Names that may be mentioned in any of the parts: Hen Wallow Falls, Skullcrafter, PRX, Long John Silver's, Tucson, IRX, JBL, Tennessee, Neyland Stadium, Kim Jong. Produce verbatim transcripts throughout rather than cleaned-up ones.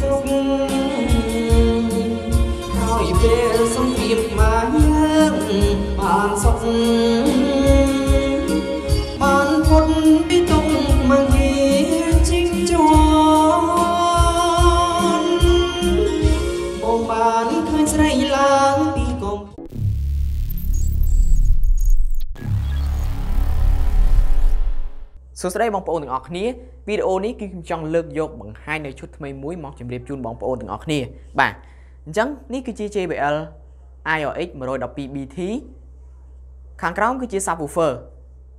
so good. How you bear some deep my hand on something on putting me down my head, ching chong. Oh, man, it's right now. So today, bang pao nang akni video này Kim Jong lược yok bằng hai nơi chút mấy mũi mọc chìm đẹp chun bang pao nang akni. Bạn, chẳng ní cứ chia gi bê lờ i rờ ích một một hai bê tê, kháng cám cứ chia subwoofer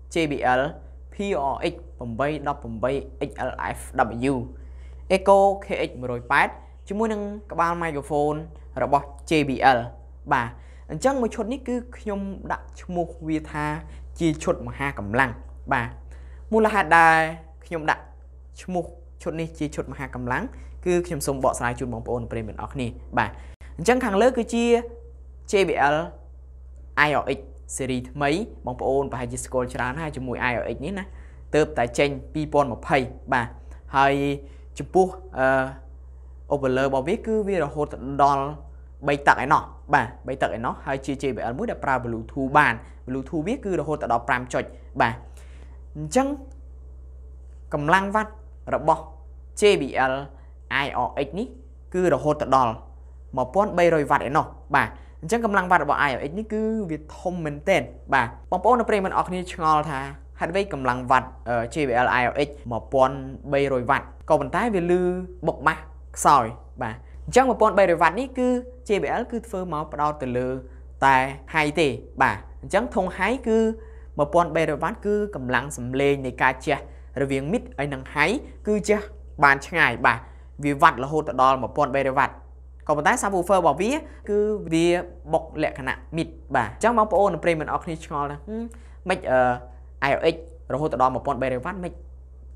gi bê lờ pê rờ ích một một hai bê tê ích ích eo ép vê kép. Echo ca ích một một ba chỉ muốn nâng các bạn microphone robot gi bê lờ. Bạn, chẳng một chút ní cứ nhom đặt một vi tha chia chút mà ha cầm lăng. Bạn. Mùa là hạt đài khi nhóm đặt một chút này chia chút mà hạ cầm lắng cứ khi nhóm sống bỏ xa chút bóng bóng bóng bóng bóng bà chẳng khẳng lớp cứ chia gi bê lờ i rờ ích series mấy bóng bóng và hai chiếc Skullcrafter hai chiếc mùi i rờ ích này nè tớp tại chênh people một pay bà hai chụp bút overlay bảo viết cứ vì là hột đòn bay tặng ấy nó bà bay tặng ấy nó hai chia gi bê lờ mũi đẹp ra bluetooth bàn bluetooth viết cứ là hột đòn pram chọt bà chẳng cầm lăng vắt rập bọ gi bê lờ i rờ ích ní cứ đồ hột đòn mà pon bay rồi vặt ấy nọ bà chẳng cầm lăng vắt rập bọ i rờ ích ní cứ việc thông mình tên bà bóng bóng nó play mình học ní chọn thà hạt vây cầm lăng vặt ở gi bê lờ i rờ ích mà pon bay rồi vặt còn bàn tay về lư bộc mạ sỏi bà chẳng mà pon bay rồi vặt ní cứ gi bê lờ cứ phơi máu đau từ lư tài hai tỷ bà chẳng thông hái cứ mà bọn bè rồi vắt cứ cầm lăng sầm lên này ca chia rồi viếng mít ấy nằng hái cứ chia bàn chài bà vì vặt là hột đòn mà bọn bè rồi vặt còn bọn tái sao phơ bảo vía cứ vì bọc lẹ khả năng mít bà trong máu bọn play mình occasional mấy i rờ ích rồi hột đòn mà bọn bè rồi vắt mấy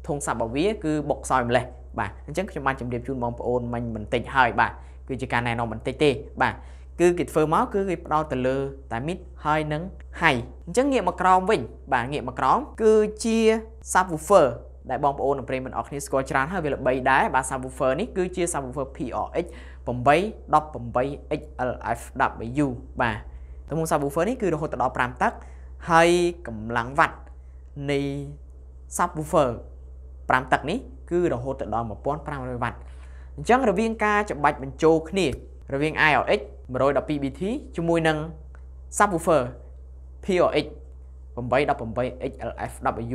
thùng sạp bảo vía cứ bọc soi mình lên bà chắc trong ban chấm điểm chun mong bọn mình mình tỉnh hơi bà cứ chỉ cái này nó mình tê tê bà cứ kịch phơ máu cứ kịch đau từ lư tại mít hơi nắng hay chẳng nghiệm mà crom vinh bà nghiệm mà crom cứ chia subwoofer đại bom bồn ở premium orchestra Skullcrafter hơi về là bay đá bà subwoofer này cứ chia subwoofer pê rờ ích bấm bay đọc bấm bay ích lờ ép vê kép bà tôi muốn subwoofer này cứ được hỗ trợ đọc pram tắc hay cầm lăng vặt này subwoofer pram tắc này cứ được hỗ trợ đọc một pon pram rồi vặt chẳng là viên ca chậm bạch mình trâu khỉ rồi viên i rờ ích một một hai bê tê chung mùi nâng subwoofer pê rờ ích một một hai bê tê ích ích eo ép vê kép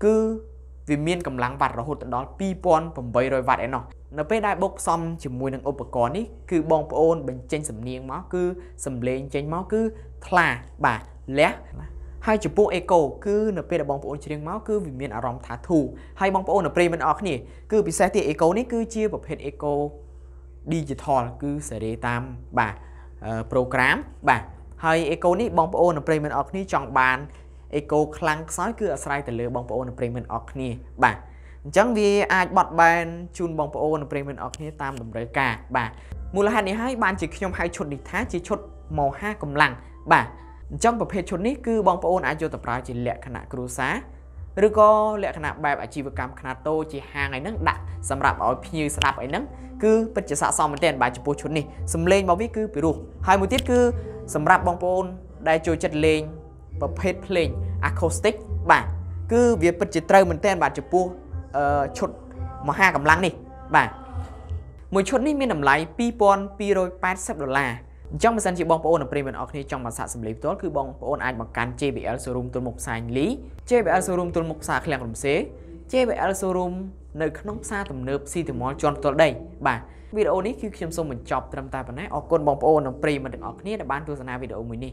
cứ vì miên cầm lăng vặt rồi hột đó pipon một một hai bê tê ấy nọ nó bên đại bốc xong chỉ mùi nâng ốp con ấy cứ bong bồn bình chênh sầm niêng máu cứ sầm lên chênh máu cứ thà bà lé hai chụp bộ eco cứ nó bên đại bong bồn chênh máu cứ vì miên ở rong thả thù hay bong bồn ở play mình off nè cứ bị xe tiệt eco này cứ chia vào hết eco digital cứ sẽ để tam bà uh, program bà hay eco ní bong bóng ở premium ở ní chọn bàn eco khlang sói cứ ở sai từ lừa bong bóng ở premium ở ní bà chẳng vì ai bật bàn chun bong bóng ở premium ở ní tam đồng rơi cả bà mùa là hai này hai bàn chỉ trong hai chốt địch thá chỉ chốt màu ha cầm lăng bà trong tập hệ chốt ní cứ bong bóng ai vô tập ra chỉ lệ khả năng cru xá rồi có lệ khả năng bài bài chỉ vừa cầm khả năng tô chỉ hàng ngày nắng đặt sầm rạp ở như sạp ấy nắng cứ bật chỉ xả xong một tên bài chỉ bôi chốt ní sầm lên bao biết cứ bị ruột hai mùi tiết cứ សម្រាប់បងប្អូនដែលចូលចិត្តលេងប្រភេទភ្លេង acoustic បាទគឺវាពិតជាត្រូវមែនតើបាទចំពោះឈុតមហាកម្លាំងនេះបាទមួយឈុតនេះមានតម្លៃ two thousand two hundred eighty dollars អញ្ចឹងបើសិនជាបងប្អូនអប្រិយមិត្តអរគ្នាចង់មកសាកសម្លេងផ្ទាល់គឺបងប្អូនអាចមកកាន់ jbl showroom ទល់មុខផ្សារញលី jbl showroom ទល់មុខផ្សារឃ្លាំងរំសេ jbl showroom នៅក្នុងផ្សារទំនើប city mall ជាន់ផ្ទាល់ដីបាទ video នេះគឺខ្ញុំសូមបញ្ចប់ត្រឹមតែប៉ុណ្ណេះអរគុណបងប្អូននិងប្រិយមិត្តទាំងអស់គ្នាដែលបានទស្សនាវីដេអូមួយនេះ